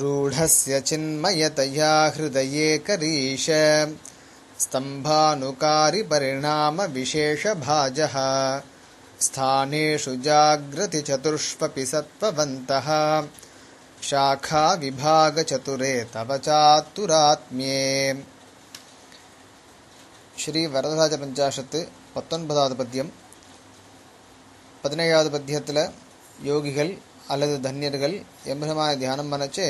रूढ़स्य चिन्मयतया हृदये करीश स्तंभानुकारी परिणाम विशेष भाजः स्थानेषु जाग्रति चतुष्पि सत्ववन्तः शाखा विभाग चतुरे तव चातुरात्म्ये। श्री वरदराज पंचाशत् 19வது पद्यम 17வது पद्यत्तल योगिगल அல்லது தன்யர்கள் எம்பெருமானை தியானம் பண்ணச்சே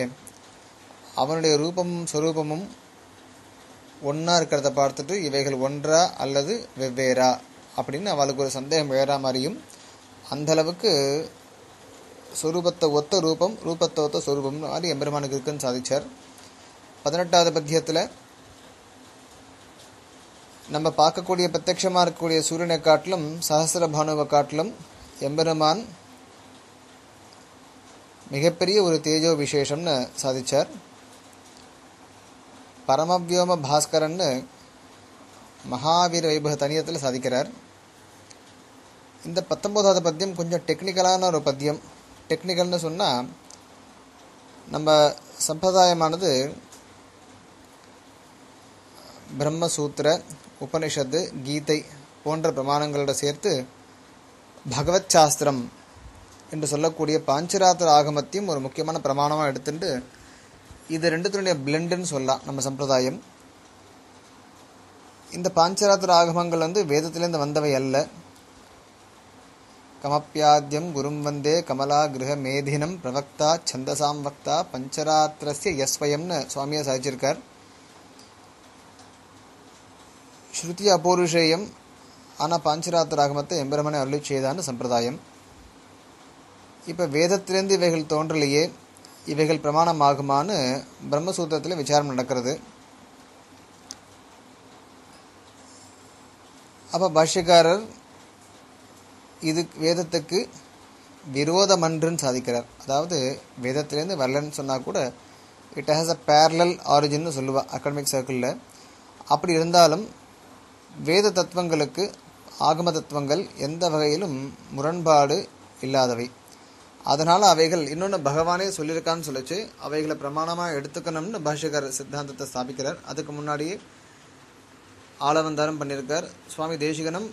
அவனுடைய ரூபமும் ஸ்வரூபமும் ஒன்றா இருக்கிறத பார்த்துட்டு இவைகள் ஒன்றா அல்லது வெவ்வேறா அப்படின்னு அவளுக்கு ஒரு சந்தேகம் வேற மாதிரியும் அந்த அளவுக்கு ஸ்வரூபத்தை ஒத்த ரூபம் ரூபத்தை ஒத்த ஸ்வரூபம் மாதிரி எம்பெருமானுக்கு இருக்குன்னு சாதிச்சார். 18வது பத்தியத்தில் நம்ம பார்க்கக்கூடிய பிரத்யட்சமாக இருக்கக்கூடிய சூரியனை காட்டிலும் சஹசிரபானுவை காட்டிலும் எம்பெருமான் மிகப்பெரிய ஒரு தேஜோ விசேஷம்னு சாதிச்சார். பரமவியோம பாஸ்கரன்னு மகாவீர வைபவ தனியத்தில் சாதிக்கிறார். இந்த 19வது பத்தியம் கொஞ்சம் டெக்னிக்கலான ஒரு பத்தியம். டெக்னிக்கல்னு சொன்னால் நம்ம சம்பிரதாயமானது பிரம்மசூத்திர உபனிஷத்து கீதை போன்ற பிரமாணங்களோட சேர்த்து பகவத் சாஸ்திரம் என்று சொல்லக்கூடிய பாஞ்சராத்திர ஆகமத்தையும் ஒரு முக்கியமான பிரமாணமாக எடுத்துட்டு இது ரெண்டுத்தினுடைய பிளெண்டுன்னு சொல்லலாம் நம்ம சம்பிரதாயம். இந்த பாஞ்சராத்திர ஆகமங்கள் வந்து வேதத்திலேருந்து வந்தவை அல்ல. கமப்பியாத்யம் குரும் வந்தே கமலா கிரக மேதினம் பிரவக்தா சந்தசாம் வக்தா பஞ்சராத்திரஸ்ய யஸ்வயம்னு சுவாமியை சாதிச்சிருக்கார். ஸ்ருதி அபௌருஷேயம் ஆனால் பாஞ்சராத்திர ஆகமத்தை எம்பெருமானை அருளி செய்தான்னு சம்பிரதாயம். இப்போ வேதத்திலேருந்து இவைகள் தோன்றலையே, இவைகள் பிரமாணமாகுமான்னு பிரம்மசூத்திரத்தில் விசாரம் நடக்கிறது. அப்போ பாஷ்யக்காரர் இது வேதத்துக்கு விரோதமன்றுன்னு சாதிக்கிறார். அதாவது வேதத்திலேருந்து வரலன்னு சொன்னால் கூட இட் ஹேஸ் அ பேரலல் ஆரிஜின்னு சொல்லுவாள் அகாடமிக் சர்க்கிளில். அப்படி இருந்தாலும் வேத தத்துவங்களுக்கு ஆகம தத்துவங்கள் எந்த வகையிலும் முரண்பாடு இல்லாதவை. அதனால் அவைகள் இன்னொன்று பகவானே சொல்லியிருக்கான்னு சொல்லிச்சு அவைகளை பிரமாணமாக எடுத்துக்கணும்னு பாஷ்யக்கார சித்தாந்தத்தை ஸ்தாபிக்கிறார். அதுக்கு முன்னாடியே ஆளவந்தாரம் பண்ணியிருக்கார். சுவாமி தேசிகனும்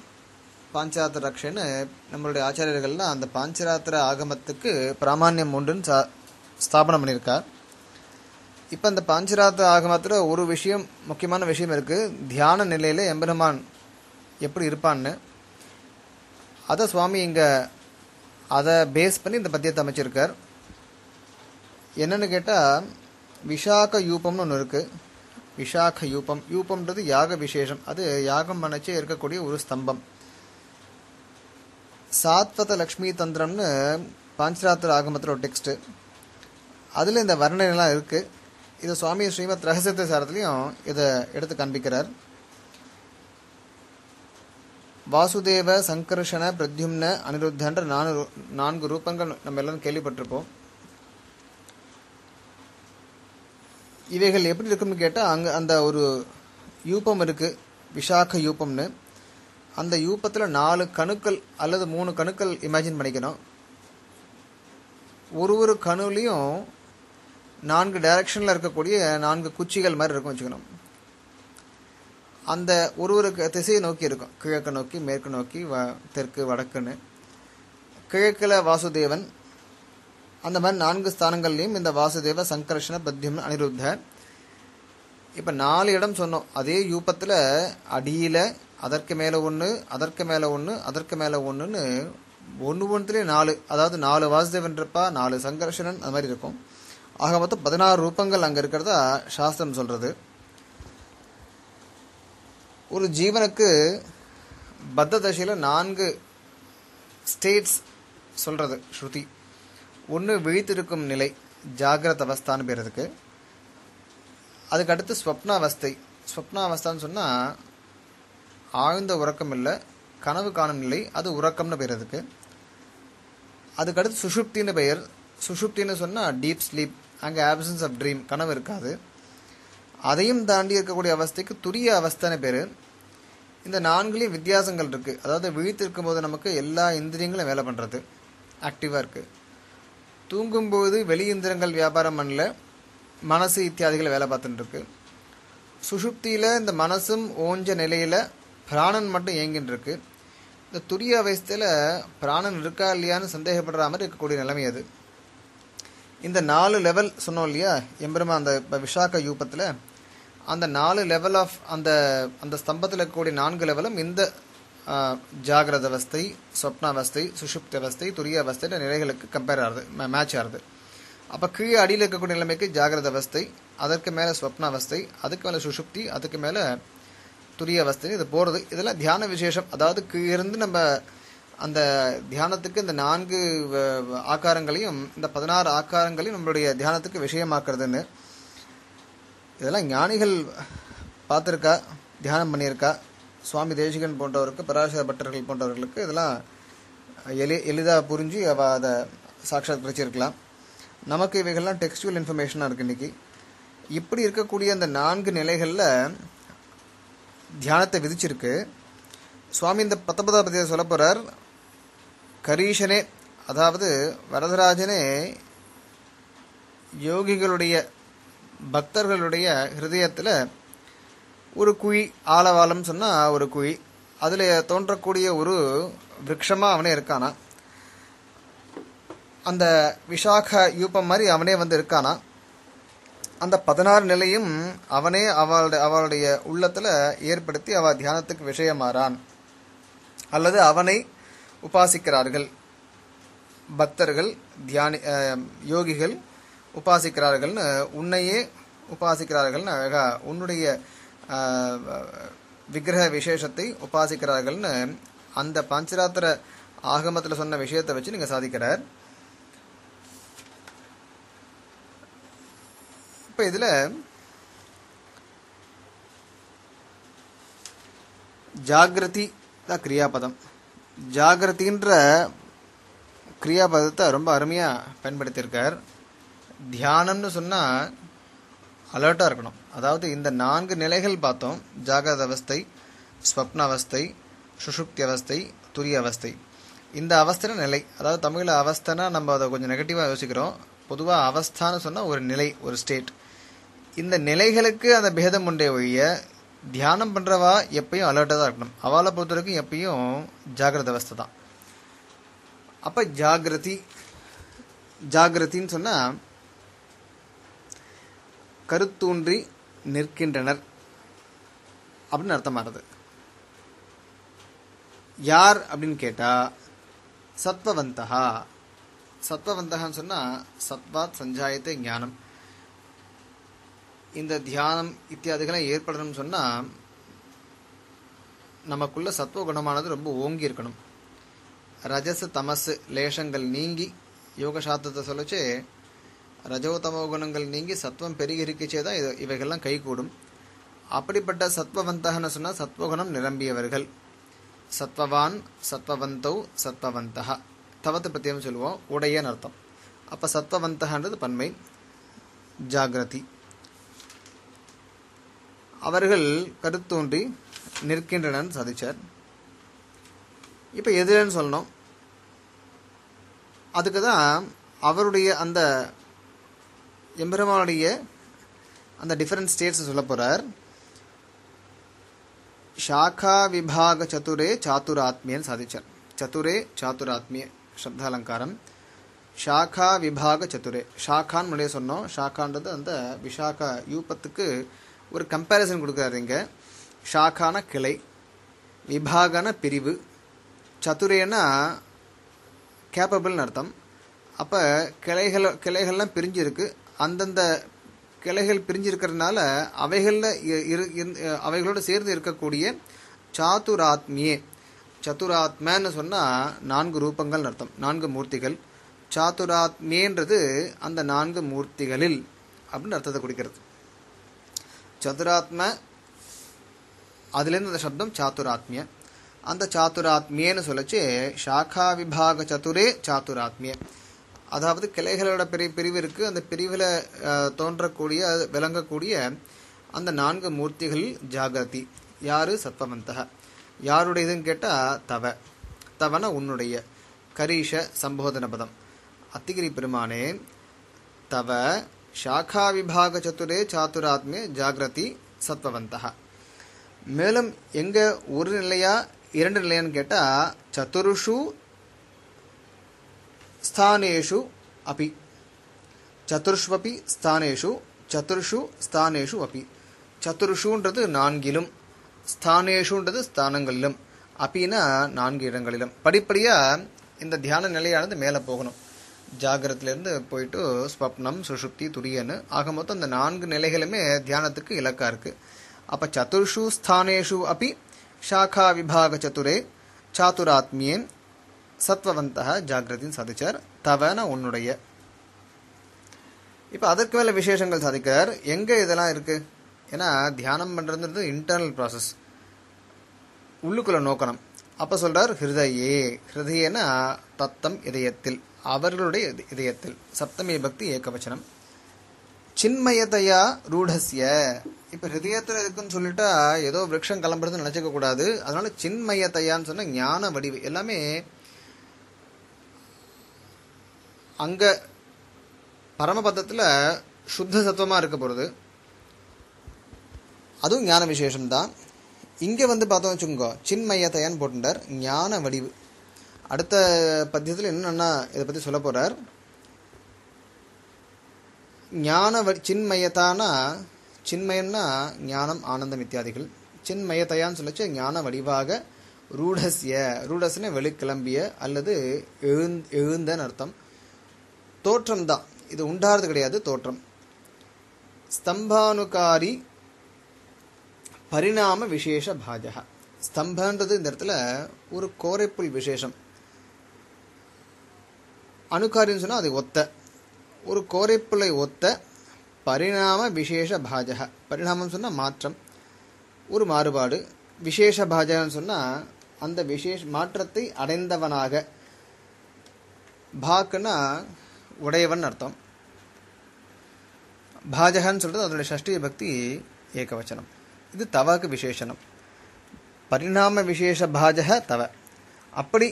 பாஞ்சராத்திர ரக்ஷன்னு நம்மளுடைய ஆச்சாரியர்கள்லாம் அந்த பாஞ்சராத்திர ஆகமத்துக்கு பிராமான்யம் உண்டுன்னு ஸ்தாபனம் பண்ணியிருக்கார். இப்போ அந்த பாஞ்சராத்திர ஆகமத்தில் ஒரு விஷயம் முக்கியமான விஷயம் இருக்குது, தியான நிலையில் எம்பெருமான் எப்படி இருப்பான்னு. அதை சுவாமி இங்கே அதை பேஸ் பண்ணி இந்த பத்தியத்தை அமைச்சிருக்கார். என்னென்னு கேட்டால் விஷாக யூபம்னு ஒன்று இருக்குது. விஷாக யூபம் யூபம்ன்றது யாக விசேஷம், அது யாகம் மனச்சே இருக்கக்கூடிய ஒரு ஸ்தம்பம். சாத்வத லக்ஷ்மி தந்திரம்னு பாஞ்சராத்திர ஆகமத்தில் ஒரு டெக்ஸ்ட்டு, அதில் இந்த வர்ணனைலாம் இருக்குது. இதை சுவாமி ஸ்ரீமத் ரகசியத்தை சாரத்துலையும் இதை எடுத்து காண்பிக்கிறார். வாசுதேவ சங்கர்ஷண பிரத்யும்ன அனிருத்தன்ற 4 ரூபங்கள் நம்ம எல்லாரும் கேள்விப்பட்டிருப்போம். இவைகள் எப்படி இருக்குன்னு கேட்டால் அங்கே அந்த ஒரு யூபம் இருக்குது, விஷாக யூபம்னு. அந்த யூபத்தில் 4 கணுக்கள் அல்லது 3 கணுக்கள் இமேஜின் பண்ணிக்கணும். ஒரு கணுலையும் 4 டைரக்ஷனில் இருக்கக்கூடிய 4 குச்சிகள் மாதிரி இருக்கும் வச்சுக்கணும். அந்த ஒரு திசையை நோக்கி இருக்கும், கிழக்கு நோக்கி மேற்கு நோக்கி தெற்கு வடக்குன்னு. கிழக்கில் வாசுதேவன், அந்த மாதிரி 4 ஸ்தானங்கள்லையும் இந்த வாசுதேவ சங்கர்ஷண பத்யம் அனிருத்த. இப்போ 4 இடம் சொன்னோம். அதே யூபத்தில் அடியில் அதற்கு மேலே ஒன்று, அதற்கு மேலே ஒன்று, அதற்கு மேலே ஒன்றுன்னு ஒன்று ஒன்றுலேயே 4, அதாவது 4 வாசுதேவன்றப்பா 4 சங்கர்ஷணன் அது மாதிரி இருக்கும். ஆக மொத்தம் 16 ரூபங்கள் அங்கே இருக்கிறதா சாஸ்திரம் சொல்கிறது. ஒரு ஜீவனுக்கு பத்த தசையில் 4 ஸ்டேட்ஸ் சொல்கிறது ஸ்ருதி. ஒன்று விழித்திருக்கும் நிலை, ஜாகிரத அவஸ்தான்னு பேரதுக்கு. அதுக்கடுத்து ஸ்வப்னாவஸ்தை. ஸ்வப்னாவஸ்தான்னு சொன்னால் ஆழ்ந்த உறக்கம் இல்லை, கனவு காணும் நிலை, அது உறக்கம்னு பேர் அதுக்கு. அதுக்கடுத்து சுஷுப்தின்னு பெயர். சுஷுப்தின்னு சொன்னால் டீப் ஸ்லீப், அங்கே ஆப்சன்ஸ் ஆஃப் ட்ரீம், கனவு இருக்காது. அதையும் தாண்டி இருக்கக்கூடிய அவஸ்தைக்கு துரிய அவஸ்தான பேர். இந்த 4லேயும் வித்தியாசங்கள் இருக்குது. அதாவது விழித்திருக்கும் போது நமக்கு எல்லா இந்திரியங்களும் வேலை பண்ணுறது, ஆக்டிவாக இருக்குது. தூங்கும்போது வெளி இந்திரங்கள் வியாபாரம் பண்ணல, மனசு இத்தியாதிகள் வேலை பார்த்துட்டு இருக்கு. சுஷுப்தியில் இந்த மனசும் ஓஞ்ச நிலையில் பிராணன் மட்டும் இயங்கின்னு இருக்கு. இந்த துரிய அவஸ்தையில் பிராணன் இருக்கா இல்லையான்னு சந்தேகப்படுற மாதிரி இருக்கக்கூடிய நிலைமை அது. இந்த 4 லெவல் சொன்னோம் இல்லையா எம்பெருமா அந்த விசாக யூபத்தில், அந்த 4 லெவல் ஆஃப் அந்த அந்த ஸ்தம்பத்தில் இருக்கக்கூடிய 4 லெவலும் இந்த ஜாகிரத அவஸ்தை, சொப்னாவஸ்தை, சுஷுப்தி அவஸ்தை, துரிய அவஸ்தையோட நிலைகளுக்கு கம்பேர் ஆகுது, மேட்ச் ஆகுது. அப்போ கீழே அடியில் இருக்கக்கூடிய நிலைமைக்கு ஜாகிரத அவஸ்தை, அதற்கு மேலே ஸ்வப்னாவஸ்தை, அதுக்கு மேலே சுஷுப்தி, அதுக்கு மேலே துரிய அவஸ்தை, இது போகிறது. இதெல்லாம் தியான விசேஷம். அதாவது கீழிருந்து நம்ம அந்த தியானத்துக்கு இந்த 4 ஆக்காரங்களையும் இந்த 16 ஆக்காரங்களையும் நம்மளுடைய தியானத்துக்கு விஷயமாக்குறதுன்னு இதெல்லாம் ஞானிகள் பார்த்துருக்கா, தியானம் பண்ணியிருக்கா. சுவாமி தேசிகன் போன்றவருக்கு, பராசர பட்டர்கள் போன்றவர்களுக்கு இதெல்லாம் எளிதாக புரிஞ்சு அவ அதை சாட்சாத் கிடச்சிருக்கலாம். நமக்கு இவைகள்லாம் டெக்ஸ்டுவல் இன்ஃபர்மேஷனாக இருக்குது. இன்றைக்கி இப்படி இருக்கக்கூடிய அந்த 4 நிலைகளில் தியானத்தை விதிச்சிருக்கு சுவாமி. இந்த 19ஆம் பத்தியை சொல்ல போகிறார். கரீஷனே, அதாவது வரதராஜனே, யோகிகளுடைய பக்தர்களுடைய ஹிருதயத்தில் ஒரு குழி, ஆலவாலம் சொன்னால் ஒரு குழி, அதில் தோன்றக்கூடிய ஒரு விரக்ஷமாக அவனே இருக்கானா. அந்த விசாக யூபம் மாதிரி அவனே வந்து இருக்கானா. அந்த 16 நிலையும் அவனே அவளுடைய உள்ளத்தில் ஏற்படுத்தி அவள் தியானத்துக்கு விஷயமாறான், அல்லது அவனை உபாசிக்கிறார்கள் பக்தர்கள், யோகிகள் உபாசிக்கிறார்கள்னு, உன்னையே உபாசிக்கிறார்கள்னு அழகாக உன்னுடைய விக்கிரக விசேஷத்தை உபாசிக்கிறார்கள்னு அந்த பஞ்சராத்திர ஆகமத்தில் சொன்ன விஷயத்தை வச்சு நீங்கள் சாதிக்கிறார். இப்போ இதில் ஜாகிரதி தான் கிரியாபதம். ஜாகிரதின்ற கிரியாபதத்தை ரொம்ப அருமையாக பயன்படுத்தியிருக்கார். தியானம்னு சொன்னால் அலர்ட்டாக இருக்கணும். அதாவது இந்த 4 நிலைகள் பார்த்தோம், ஜாகிரத அவஸ்தை, ஸ்வப்ன அவஸ்தை, சுஷுப்தி அவஸ்தை, துரிய அவஸ்தை. இந்த அவஸ்தைனா நிலை. அதாவது தமிழில் அவஸ்தைனா நம்ம அதை கொஞ்சம் நெகட்டிவாக யோசிக்கிறோம். பொதுவாக அவஸ்தான்னு சொன்னால் ஒரு நிலை, ஒரு ஸ்டேட். இந்த நிலைகளுக்கு அந்த பேதம் உண்டே ஒழிய தியானம் பண்ணுறவா எப்பயும் அலர்ட்டாக தான் இருக்கணும். அவளை பொறுத்த வரைக்கும் எப்பயும் ஜாகிரத அவஸ்தை தான். அப்போ ஜாகிரதின்னு சொன்னால் கருத்தூன்றி நிற்கின்றனர் அப்படின்னு அர்த்தமாகிறது. யார் அப்படின்னு கேட்டால் சத்வவந்தகா. சத்வவந்தகான்னு சொன்னால் சத்வாத் சஞ்சாயத்தை ஞானம். இந்த தியானம் இத்தியாதிகளாக ஏற்படணும்னு சொன்னால் நமக்குள்ள சத்வ குணமானது ரொம்ப ஓங்கி இருக்கணும். ரஜசு தமசு லேஷங்கள் நீங்கி, யோகசாஸ்திரத்தை சொல்லிச்சு ரஜோத்தமோ குணங்கள் நீங்கி சத்வம் பெருகிருக்கிச்சே தான் இவைகள்லாம் கைகூடும். அப்படிப்பட்ட சத்வவந்தகன்னு சொன்னால் சத்வகுணம் நிரம்பியவர்கள். சத்வவான், சத்வவந்தௌ, சத்வவந்தகா. தவத்தை பற்றியும் சொல்லுவோம், உடையன்னு அர்த்தம். அப்போ சத்வவந்தகன்றது பன்மை. ஜாகிரதி, அவர்கள் கருத்தூன்றி நிற்கின்றனர் சாதிச்சார். இப்போ எதிரன்னு சொல்லணும். அதுக்கு தான் அவருடைய அந்த எம்பெருமானுடைய அந்த டிஃபரன்ஸ் ஸ்டேட்ஸ் சொல்ல போகிறார். ஷாக்கா விபாக சதுரே சாத்துராத்மியன்னு சாதிச்சார். சதுரே சாத்துராத்மிய சப்தாலங்காரம். ஷாக்கா விபாக சதுரே, ஷாக்கான்னு முறையே சொன்னோம். ஷாக்கான்றது அந்த விசாக யூபத்துக்கு ஒரு கம்பேரிசன் கொடுக்குறாரு இங்கே. ஷாக்கான கிளை, விபாகன பிரிவு, சதுரேன்னா கேப்பபிள்னு அர்த்தம். அப்போ கிளைகள்லாம் பிரிஞ்சிருக்கு. அந்தந்த கிளைகள் பிரிஞ்சிருக்கிறதுனால அவைகளில் அவைகளோடு சேர்ந்து இருக்கக்கூடிய சாத்துராத்மியே. சத்துராத்மன்னு சொன்னால் 4 ரூபங்கள்னு அர்த்தம், 4 மூர்த்திகள். சாத்துராத்மியன்றது அந்த 4 மூர்த்திகளில் அப்படின்னு அர்த்தத்தை கொடுக்கிறது. சதுராத்ம, அதுலேருந்து அந்த சப்தம் சாத்துராத்மிய. அந்த சாத்துராத்மியன்னு சொல்லிச்சு ஷாக்கா விபாக சதுரே சாத்துராத்மிய. அதாவது கிளைகளோட பிரிவு இருக்குது. அந்த பிரிவில் தோன்றக்கூடிய விளங்கக்கூடிய அந்த 4 மூர்த்திகள் ஜாகிரதி. யார்? சத்வவந்தக. யாருடையதுன்னு கேட்டால் தவ. தவனா உன்னுடைய. கரீஷ சம்போதன பதம். அத்திகிரி பெருமானே, தவ शाखा विभाग चतुरे चातुरात्मे जाग्रति सत्ववन्तः मेलम एंग ओरु निलैया इरंडु निलैयनु केटा चतुर्षु स्थानेषु अपि चतुर्ष्वपि स्थानेषु चतुर्षु स्थानेषु अपि चतुर्षुன்றது நான்கிலும் स्थानेषुன்றது स्थानங்களிலும் அப்படினா நான்கு இடங்களிலும் படிப்படியா இந்த தியான நிலையானது மேலே போகணும் ஜாகிரத்திலிருந்து போயிட்டு ஸ்வப்னம் சுஷுப்தி துரியன் ஆக மொத்தம் அந்த நான்கு நிலைகளுமே தியானத்துக்கு இலக்கா இருக்கு அப்ப சதுர்ஷு ஸ்தானேஷு அபி ஷாகா விபாக சதுரே சாதுராத்மியே சத்வவந்தஹ ஜாகிரதின் சாதிச்சார் தவன உன்னுடைய இப்போ அதற்கு மேல விசேஷங்கள் சாதிக்கார் எங்க இதெல்லாம் இருக்கு ஏன்னா தியானம் பண்றதுன்றது இன்டர்னல் process உள்ளுக்குள்ள நோக்கணும் அப்ப சொல்றார் ஹிருதயே ஹிருதயேனா தத்தம் இதயத்தில் அவர்களுடைய இதயத்தில் சப்தமே பக்தி ஏகவசனம் சின்மயதயா ரூடஸ்ய இப்ப ஹிருதயத்துல இருக்குன்னு சொல்லிட்டா ஏதோ விருட்சம் கிளம்புறதுன்னு நினைச்சுக்க கூடாது அதனால சின்மயதயான்னு சொன்னா ஞான வடிவு எல்லாமே அங்க பரமபதத்துல சுத்த சத்துவமா இருக்க போறது அதுவும் ஞான விசேஷம்தான் இங்கே வந்து பார்த்தோம் வச்சுக்கோங்க சின்மயத்தையான்னு போட்டுட்டார் ஞான வடிவு அடுத்த பத்தியத்தில் என்னென்னா இதை பற்றி சொல்ல போகிறார் ஞான சின்மயத்தானா சின்மயம்னா ஞானம் ஆனந்தம் இத்தியாதிகள் சின்மயத்தையான்னு சொல்லிச்சு ஞான வடிவாக ரூடஸ்ய ரூடஸ்னு வெளிக்கிளம்பிய அல்லது எழுந்தன்னு அர்த்தம் தோற்றம் தான் இது உண்டாகிறது கிடையாது தோற்றம் ஸ்தம்பானுகாரி परिणाम विशेष भाजः स्तंभன்றது இந்த இடத்துல ஒரு கோரைப்புல் விசேஷம் அனுகாரின்னு சொன்னா அது ஒத்த ஒரு கோரைப்புலை ஒத்த परिणाम विशेष भाजः परिणामம் சொன்னா மாற்றம் ஒரு மாறுபாடு விசேஷ भाजன்னு சொன்னா அந்த விசேஷ மாற்றத்தை அடைந்தவனாக பாகனா உடையவன் அர்த்தம் भाजहன்னு சொல்றது அதோட ஷஷ்டி விபக்தி ஏகவசனம் இது தவக்கு விசேஷனம் பரிணாம விசேஷ பாஜக தவ அப்படி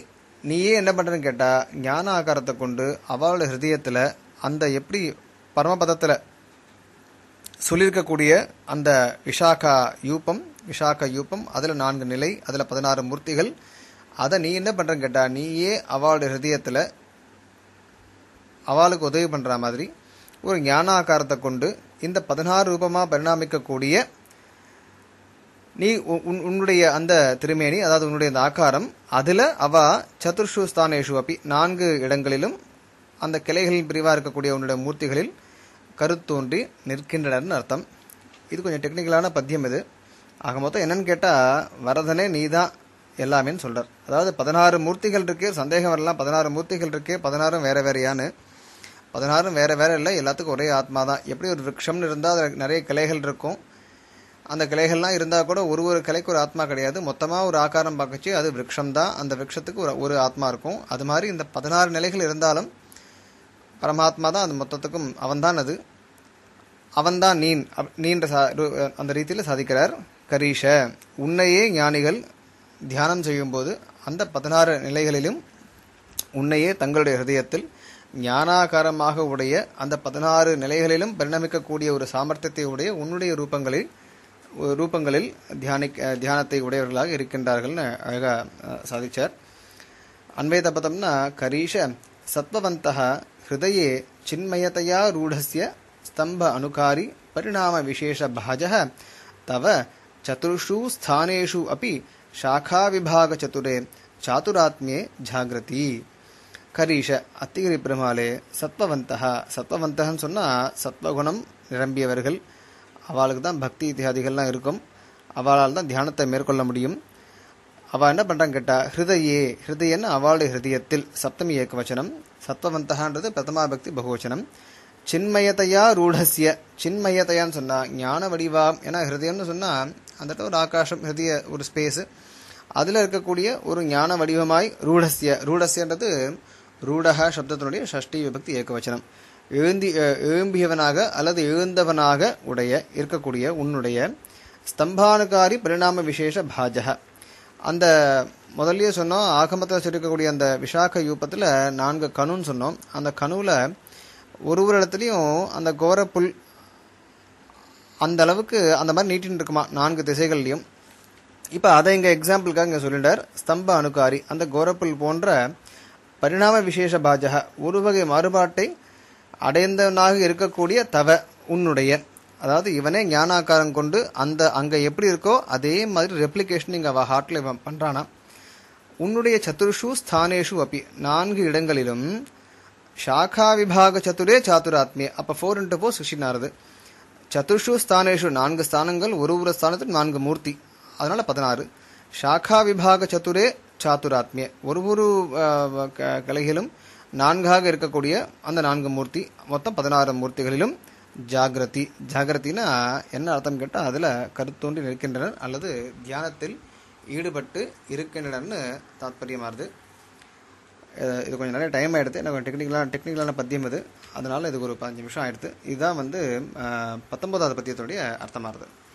நீயே என்ன பண்ணுறன்னு கேட்டால் ஞான ஆகாரத்தை கொண்டு அவளோட ஹிருதயத்தில் அந்த எப்படி பரமபதத்தில் சொல்லியிருக்கக்கூடிய அந்த விஷாக்கா யூபம் அதில் 4 நிலை அதில் 16 மூர்த்திகள் அதை நீ என்ன பண்ணுறன்னு கேட்டால் நீயே அவளோட ஹிருதயத்தில் அவளுக்கு உதவி பண்ணுற மாதிரி ஒரு ஞான ஆகாரத்தை கொண்டு இந்த 16 ரூபமாக பரிணாமிக்கக்கூடிய நீ உன்னுடைய அந்த திருமேனி அதாவது உன்னுடைய அந்த ஆகாரம் அதில் அவ சதுர்ஷு ஸ்தானேஷு அப்படி 4 இடங்களிலும் அந்த கிளைகளில் பிரிவாக இருக்கக்கூடிய உன்னுடைய மூர்த்திகளில் கருத்தோன்றி நிற்கின்றனர்னு அர்த்தம் இது கொஞ்சம் டெக்னிக்கலான பத்தியம் இது ஆக மொத்தம் என்னன்னு கேட்டால் வரதனே நீ தான் எல்லாமேன்னு சொல்கிறார் அதாவது 16 மூர்த்திகள் இருக்கே சந்தேகம் வரலாம் 16 மூர்த்திகள் இருக்கே 16 வேற வேறையான்னு 16 வேற வேற இல்லை எல்லாத்துக்கும் ஒரே ஆத்மா தான் எப்படி ஒரு விருட்சம்னு இருந்தால் அதில் நிறைய கிளைகள் இருக்கும் அந்த கிளைகள்லாம் இருந்தால் கூட ஒரு கிளைக்கு ஒரு ஆத்மா கிடையாது மொத்தமாக ஒரு ஆகாரம் பார்க்கச்சு அது விருட்சம் தான் அந்த விருட்சத்துக்கு ஒரு ஆத்மா இருக்கும் அது மாதிரி இந்த 16 நிலைகள் இருந்தாலும் பரமாத்மா தான் அது மொத்தத்துக்கும் அவன்தான் அது அவன்தான் நீன்ற அந்த ரீதியில் சாதிக்கிறார் கரீஷ உன்னையே ஞானிகள் தியானம் செய்யும்போது அந்த 16 நிலைகளிலும் உன்னையே தங்களுடைய ஹிருதயத்தில் ஞானாகாரமாக உடைய அந்த 16 நிலைகளிலும் பரிணமிக்கக்கூடிய ஒரு சாமர்த்தியத்தை உடைய உன்னுடைய ரூபங்களில் தியானத்தை உடையவர்களாக இருக்கின்றார்கள்னு அழகாக சாதிச்சார் அன்வேத பதம்னா கரீஷ சத்வவந்த ஹிருதயே சின்மயத்தையா ரூடஸ்ய ஸ்தம்ப அனுகாரி பரிணாம விசேஷ பாஜக தவ சதுர்ஷு ஸ்தானேஷு அப்படி ஷாகா விபாக சதுரே சாதுராத்மியே ஜாகிரதி கரீஷ அத்திகிரி பெருமாளே சத்வவந்தகன்னு சொன்னால் சத்வகுணம் நிரம்பியவர்கள் அவளுக்கு தான் பக்தி இத்தியாதிகள்லாம் இருக்கும் அவளால் தான் தியானத்தை மேற்கொள்ள முடியும் அவள் என்ன பண்ணுறான்னு கேட்டால் ஹிருதயன்னு அவளுடைய ஹிருதயத்தில் சப்தமி ஏகவச்சனம் சத்வவந்தகான்றது பிரதமா பக்தி பகுவச்சனம் சின்மயத்தையா ரூடஸ்ய சின்மயத்தையான்னு சொன்னால் ஞான வடிவா ஏன்னா ஹிருதயம்னு சொன்னால் அந்த ஒரு ஆகாசம் ஹிருதய ஒரு ஸ்பேஸு அதில் இருக்கக்கூடிய ஒரு ஞான வடிவமாய் ரூடஸ்யன்றது ரூடஹ சப்தத்தினுடைய ஷஷ்டி விபக்தி ஏகவச்சனம் எழும்பியவனாக அல்லது எழுந்தவனாக உடைய இருக்கக்கூடிய உன்னுடைய ஸ்தம்பானுகாரி பரிணாம விசேஷ பாஜக அந்த முதல்லையே சொன்னோம் ஆகமத்தில் சொல்லியிருக்கக்கூடிய அந்த விஷாக யூபத்தில் 4 கணுன்னு சொன்னோம் அந்த கணுவில் ஒரு இடத்துலயும் அந்த கோர புல் அந்த அளவுக்கு அந்த மாதிரி நீட்டின்னு இருக்குமா நான்கு திசைகள்லையும். இப்போ அதை இங்கே எக்ஸாம்பிளுக்காக இங்கே சொல்லிட்டார். ஸ்தம்ப அணுக்காரி அந்த கோரப்புல் போன்ற பரிணாம விசேஷ பாஜக ஒரு வகை மாறுபாட்டை அடைந்தவனாக இருக்கக்கூடிய தவ உன்னுடைய, அதாவது இவனே ஞானாக்காரம் கொண்டு அந்த அங்கே எப்படி இருக்கோ அதே மாதிரி ரெப்ளிகேஷன் இங்கே அவள் ஹார்ட்டில் இவன் பண்ணுறானா. உன்னுடைய சத்துருஷு ஸ்தானேஷு அப்படி நான்கு இடங்களிலும் ஷாக்கா விபாக சத்துரே சாத்துராத்மிய அப்போ 4x4 சிஷினாரது சத்துஷு ஸ்தானேஷு நான்கு ஸ்தானங்கள் ஒரு ஸ்தானத்தில் நான்கு மூர்த்தி அதனால் 16 ஷாக்கா விபாக சத்துரே சாத்துராத்மிய ஒரு கலையிலும் நான்காக இருக்கக்கூடிய அந்த நான்கு மூர்த்தி மொத்தம் 16 மூர்த்திகளிலும் ஜாகிரதி. ஜாகிரத்தின்னா என்ன அர்த்தம் கேட்டால் அதில் கருத்தோண்டி நிற்கின்றனர் அல்லது தியானத்தில் ஈடுபட்டு இருக்கின்றனர்னு தாத்பரியமாகுது. இது கொஞ்சம் நிறைய டைம் ஆகிடுது, எனக்கு டெக்னிக்கலான பத்தியம் இது, அதனால் இதுக்கு ஒரு 5 நிமிஷம் ஆகிடுது. இதுதான் 19வது பத்தியத்தினுடைய அர்த்தமாகுது.